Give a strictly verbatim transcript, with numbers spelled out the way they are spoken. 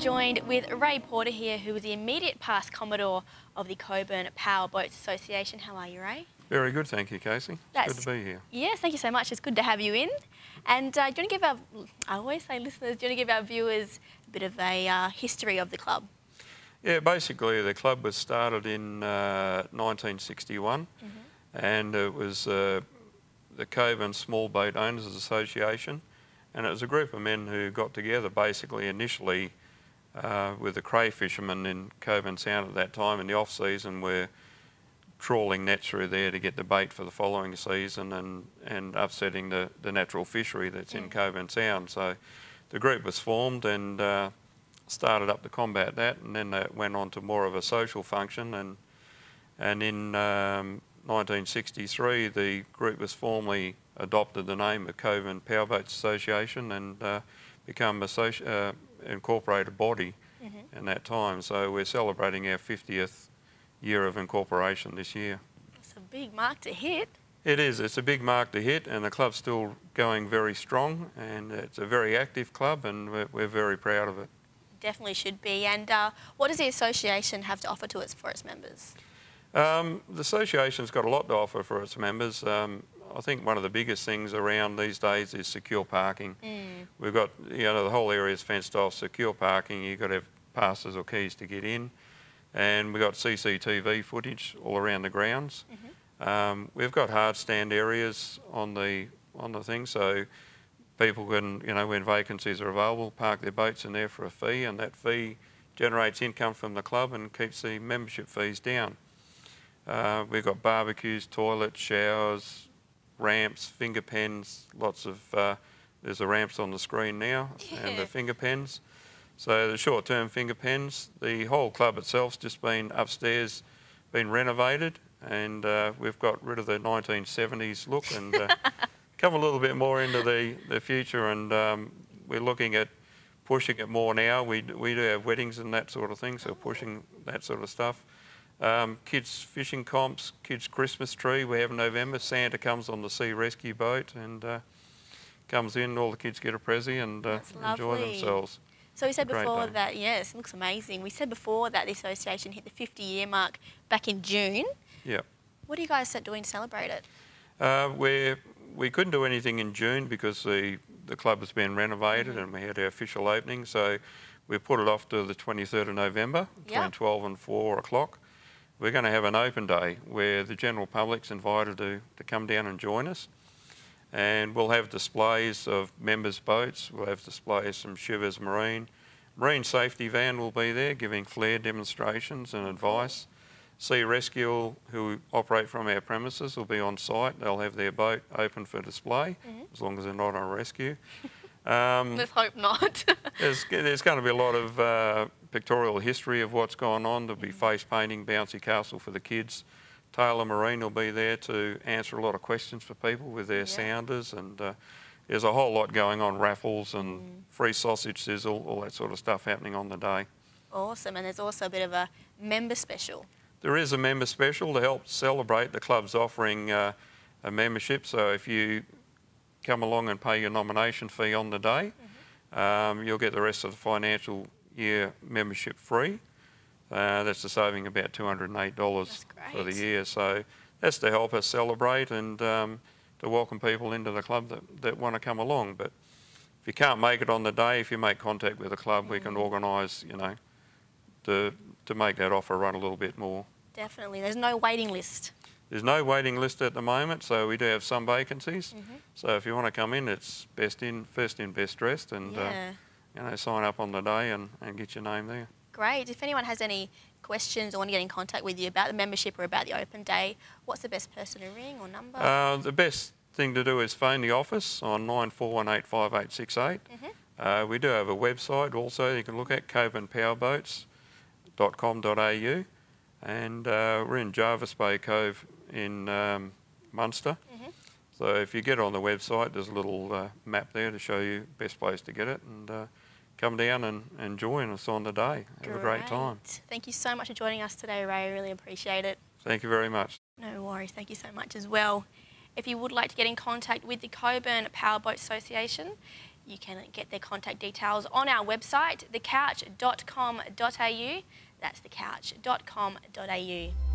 joined with Ray Porter here, who is the immediate past Commodore of the Cockburn Power Boats Association. How are you, Ray? Very good, thank you, Casey. That's good to be here. Yes, thank you so much. It's good to have you in. And uh, do you want to give our, I always say listeners, do you want to give our viewers a bit of a uh, history of the club? Yeah, basically the club was started in uh, nineteen sixty-one, mm-hmm. and it was uh, the Cockburn Small Boat Owners Association, and it was a group of men who got together basically initially uh, with the cray fishermen in Cockburn Sound at that time in the off-season, were trawling nets through there to get the bait for the following season and, and upsetting the, the natural fishery that's mm. in Cockburn Sound. So the group was formed and uh, started up to combat that, and then that went on to more of a social function, and and in um, nineteen sixty-three the group was formally adopted the name of Cockburn Power Boats Association and uh, become an uh, incorporated body mm-hmm. in that time. So we're celebrating our fiftieth year of incorporation this year. It's a big mark to hit. It is, it's a big mark to hit, and the club's still going very strong, and it's a very active club, and we're, we're very proud of it. Definitely should be. And uh, what does the association have to offer to its, for its members? Um, the association's got a lot to offer for its members. Um, I think one of the biggest things around these days is secure parking. Mm. We've got, you know, the whole area's fenced off, secure parking. You've got to have passes or keys to get in. And we've got C C T V footage all around the grounds. Mm-hmm. um, we've got hard stand areas on the, on the thing, so people can, you know, when vacancies are available, park their boats in there for a fee, and that fee generates income from the club and keeps the membership fees down. Uh, we've got barbecues, toilets, showers, ramps, finger pens, lots of, uh, there's the ramps on the screen now, yeah. and the finger pens. So the short-term finger pens, the whole club itself's just been upstairs, been renovated, and uh, we've got rid of the nineteen seventies look and uh, come a little bit more into the, the future, and um, we're looking at pushing it more now. We, we do have weddings and that sort of thing, so pushing that sort of stuff. Um, kids fishing comps, kids Christmas tree, we have in November. Santa comes on the sea rescue boat and uh, comes in, all the kids get a prezzy and uh, enjoy themselves. So we said before day. that, yes, it looks amazing. We said before that the association hit the fifty-year mark back in June. Yeah. What are you guys doing to celebrate it? Uh, we we couldn't do anything in June because the, the club has been renovated mm-hmm. and we had our official opening, so we put it off to the twenty-third of November between yep. twelve and four o'clock. We're going to have an open day where the general public's invited to, to come down and join us. And we'll have displays of members' boats, we'll have displays from Shivers Marine. Marine safety van will be there giving flare demonstrations and advice. Sea Rescue, who operate from our premises, will be on site. They'll have their boat open for display, mm-hmm. as long as they're not on rescue. Um, Let's hope not. there's, there's going to be a lot of uh, pictorial history of what's going on. There'll be face painting, bouncy castle for the kids. Taylor Marine will be there to answer a lot of questions for people with their yeah. sounders, and uh, there's a whole lot going on, raffles and mm. free sausage sizzle, all that sort of stuff happening on the day. Awesome, and there's also a bit of a member special. There is a member special to help celebrate. The club's offering uh, a membership, so if you come along and pay your nomination fee on the day, mm-hmm. um, you'll get the rest of the financial year membership free. Uh, that's a saving about two hundred and eight dollars for the year. So that's to help us celebrate and um, to welcome people into the club that, that want to come along. But if you can't make it on the day, if you make contact with the club, mm. we can organise, you know, to, to make that offer run a little bit more. Definitely. There's no waiting list. There's no waiting list at the moment, so we do have some vacancies. Mm-hmm. So if you want to come in, it's best in, first in, best dressed, and, yeah. uh, you know, sign up on the day and, and get your name there. Great. If anyone has any questions or want to get in contact with you about the membership or about the open day, what's the best person to ring or number? Uh, the best thing to do is phone the office on nine four one eight five eight six eight. Mm-hmm. uh, we do have a website also you can look at, cockburn power boats dot com dot A U, and uh, we're in Jarvis Bay Cove in um, Munster. Mm-hmm. So if you get on the website, there's a little uh, map there to show you best place to get it, and uh, come down and, and join us on the day. Have great. a great time. Thank you so much for joining us today, Ray. I really appreciate it. Thank you very much. No worries. Thank you so much as well. If you would like to get in contact with the Cockburn Power Boats Association, you can get their contact details on our website, the couch dot com dot A U. That's the couch dot com dot A U.